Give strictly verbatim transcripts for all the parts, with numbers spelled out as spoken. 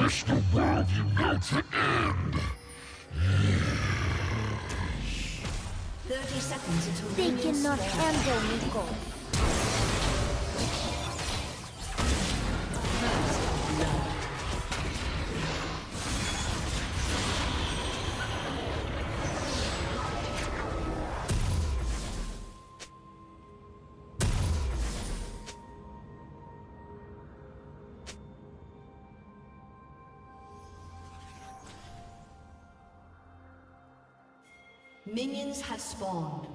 wish the world you know to end. Thirty seconds until they cannot handle Neeko. Minions have spawned.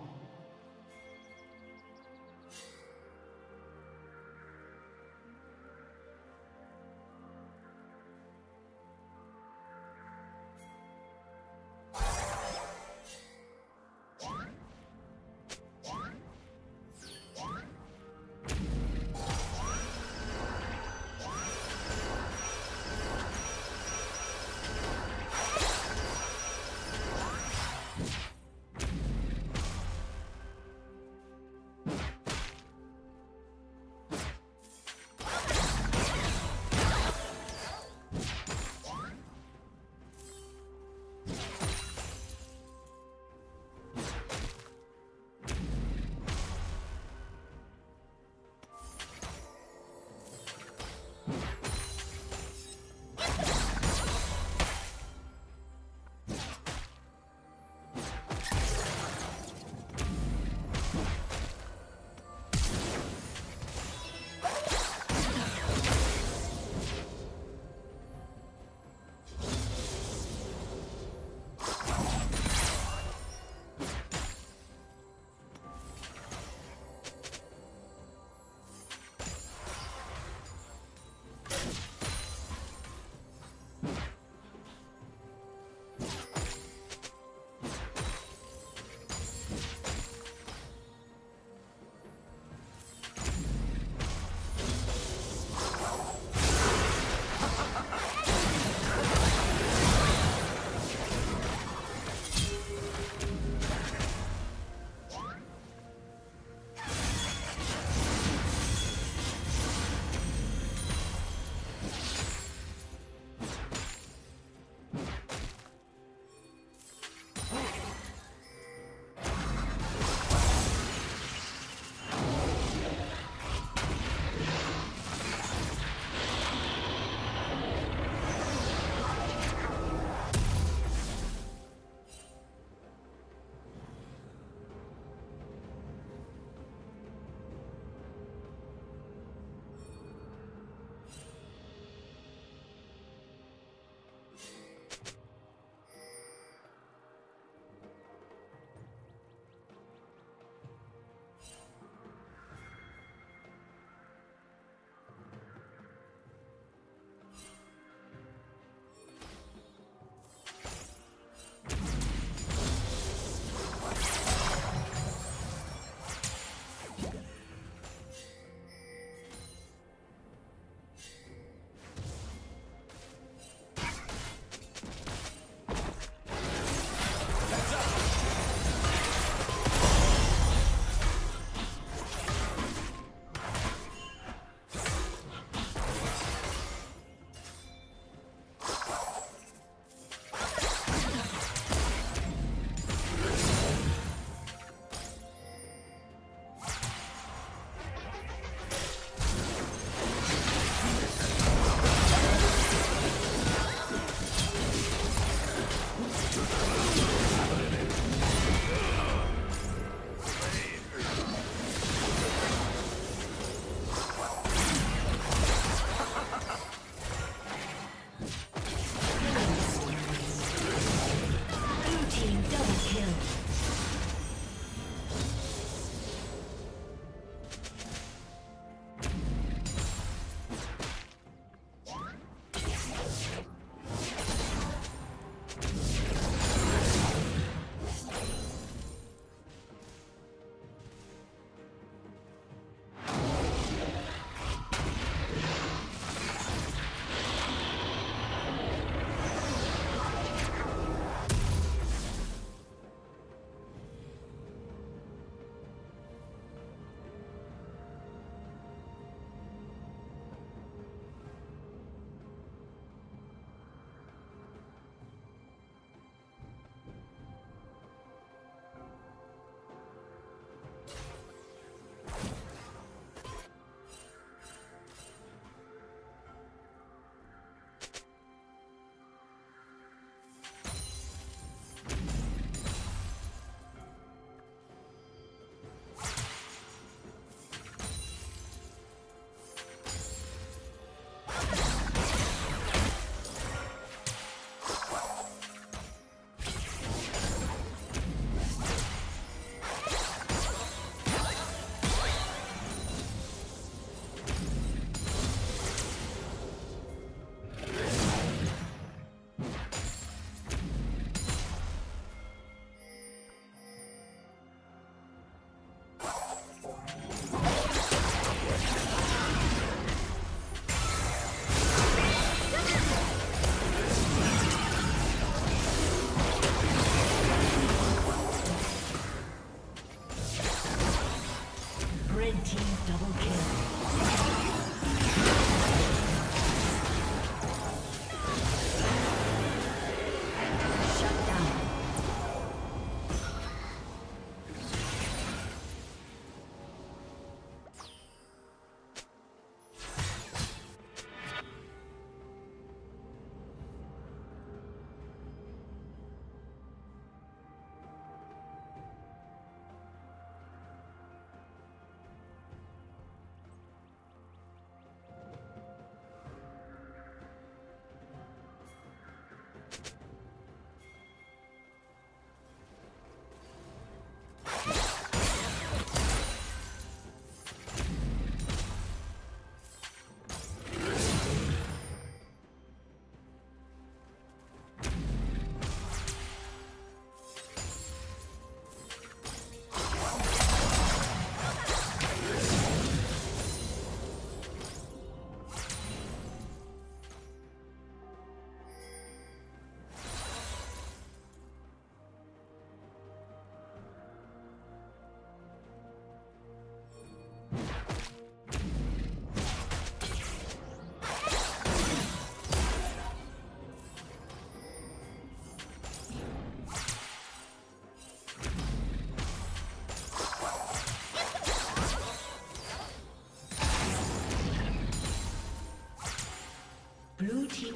Blue team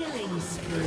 Killing spree.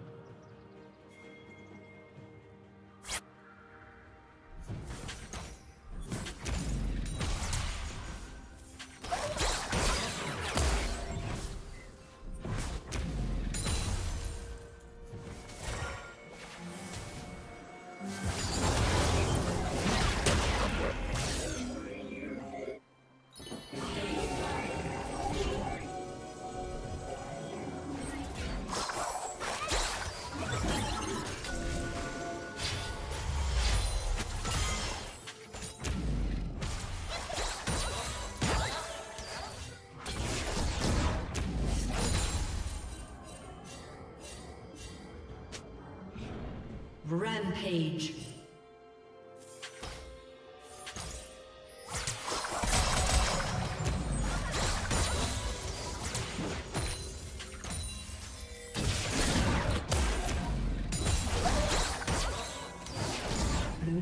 Rampage. Blue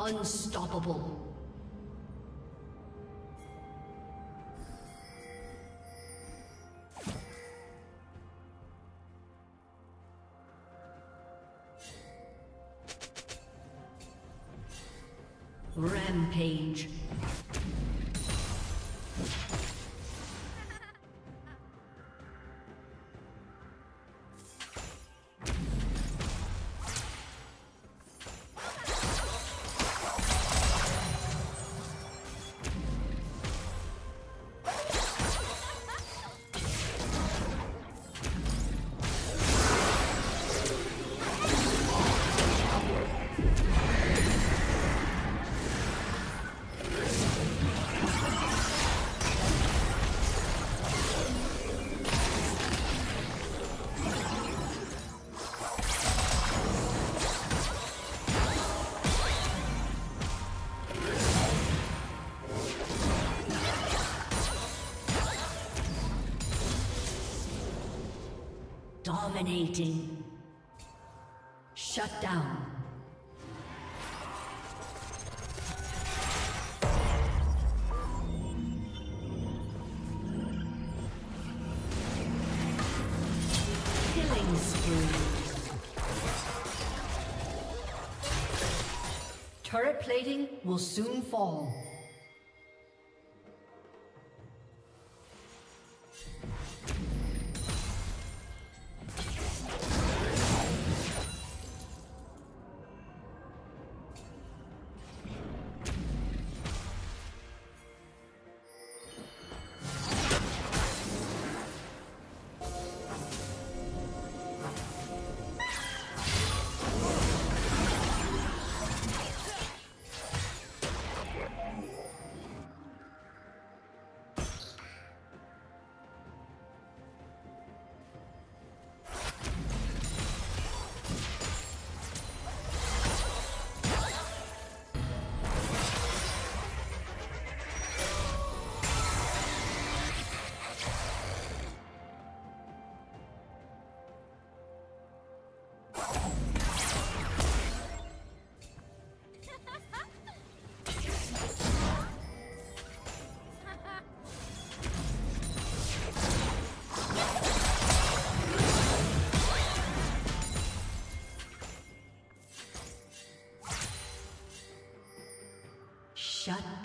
Unstoppable. Rampage. Dominating. Shut down. Killing spree. Turret plating will soon fall. Shut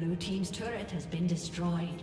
Blue team's turret has been destroyed.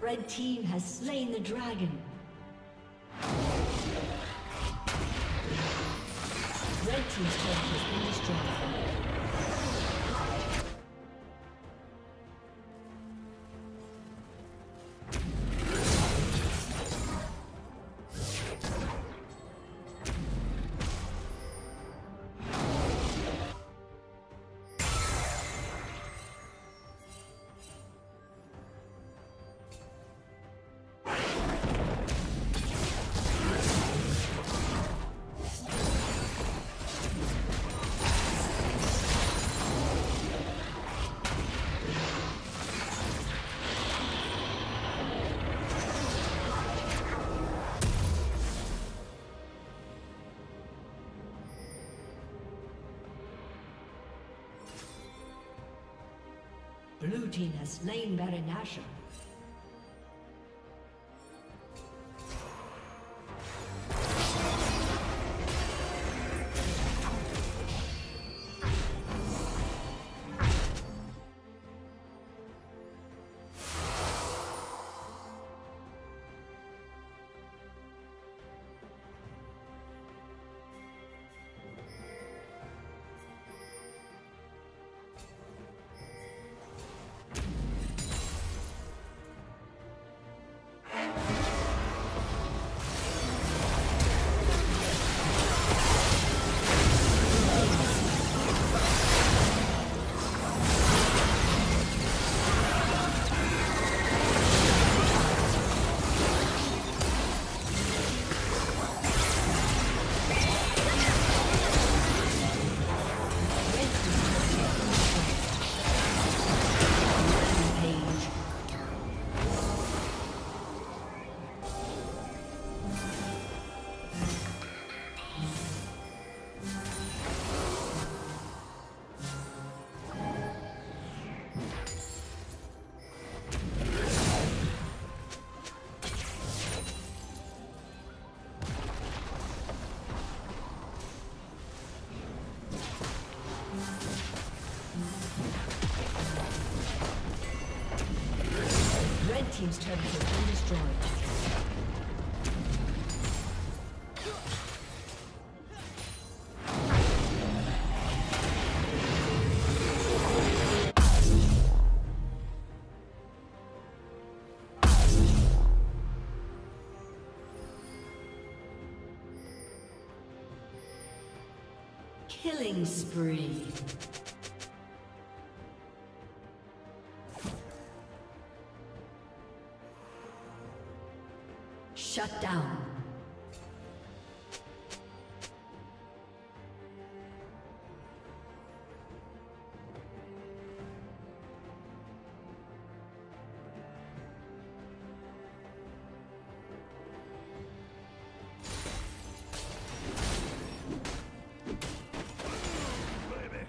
Red team has slain the dragon. Red team's turret has been destroyed. Blue team has slain Baron Nashor. Team's turret has been destroyed. Killing spree. Shut down. Baby.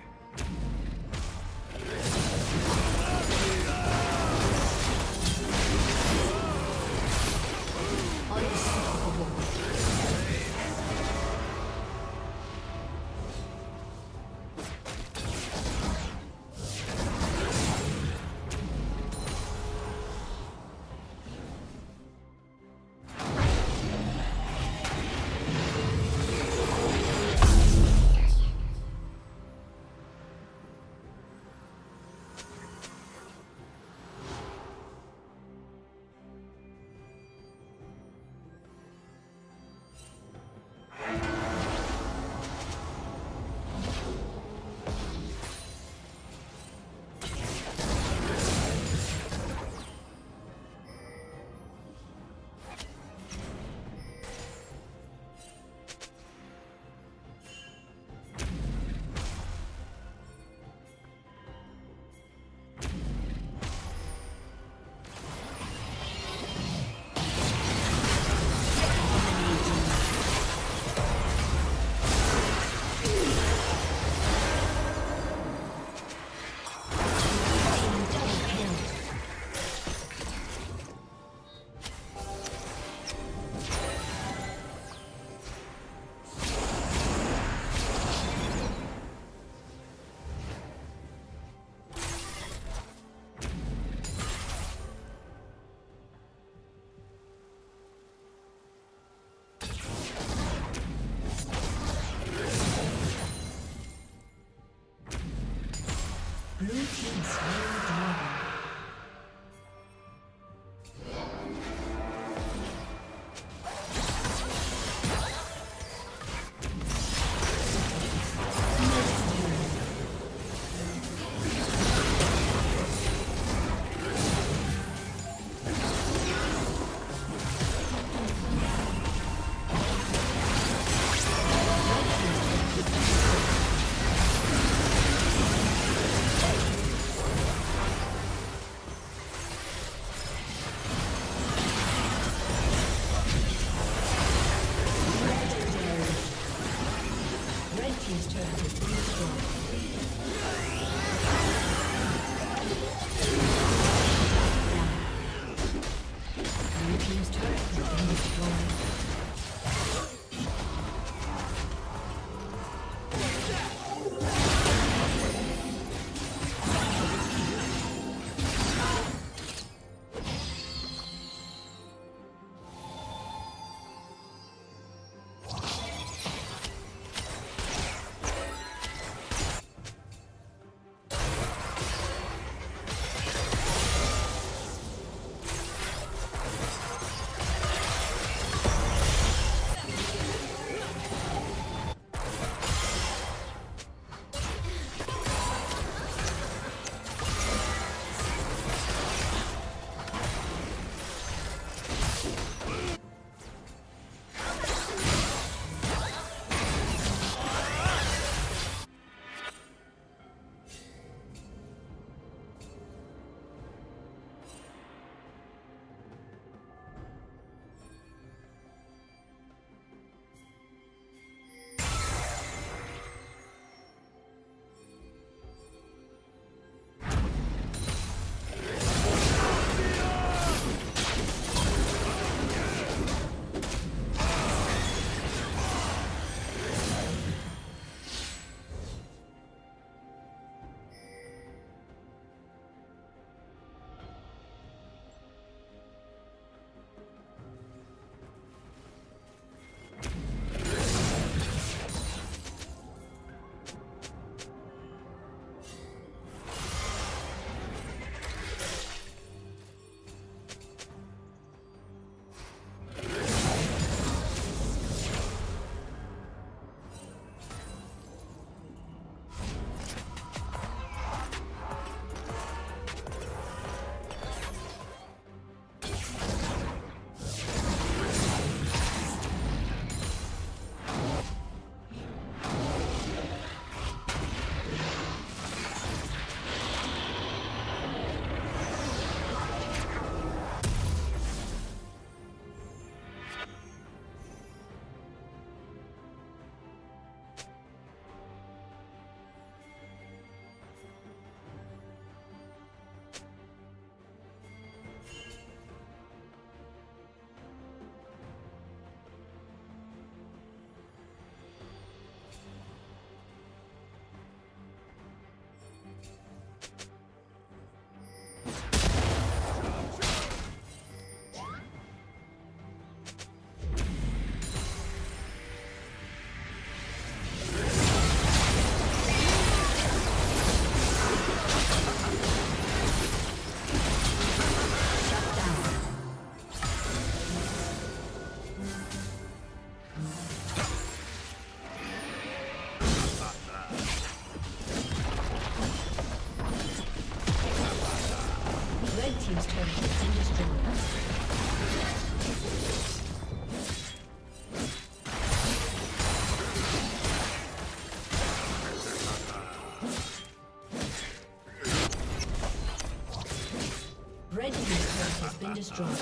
Destroyed.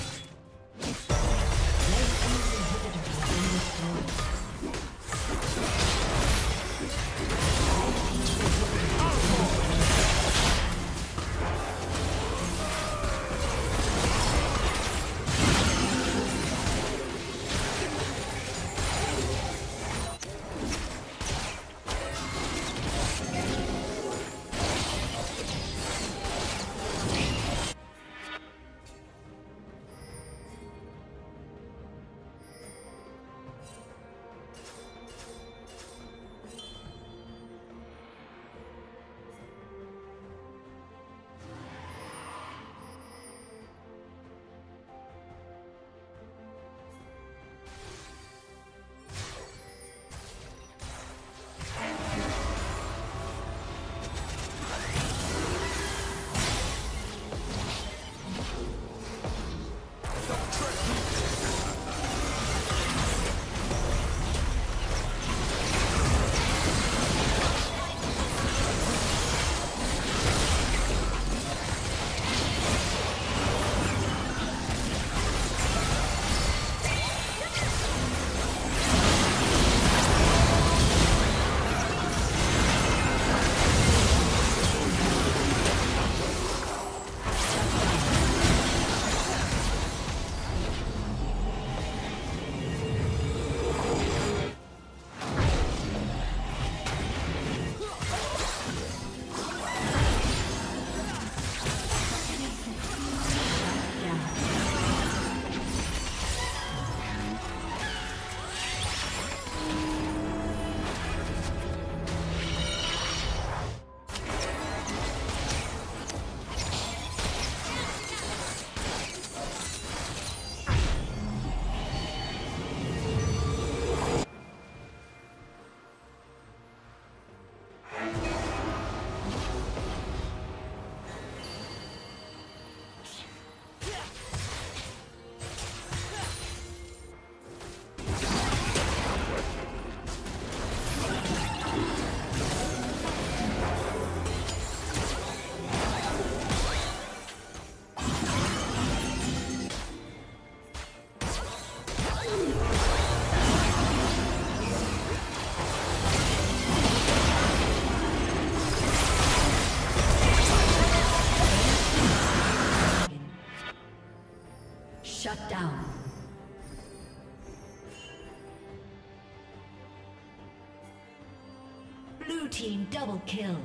Blue team double kill.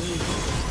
Neeko.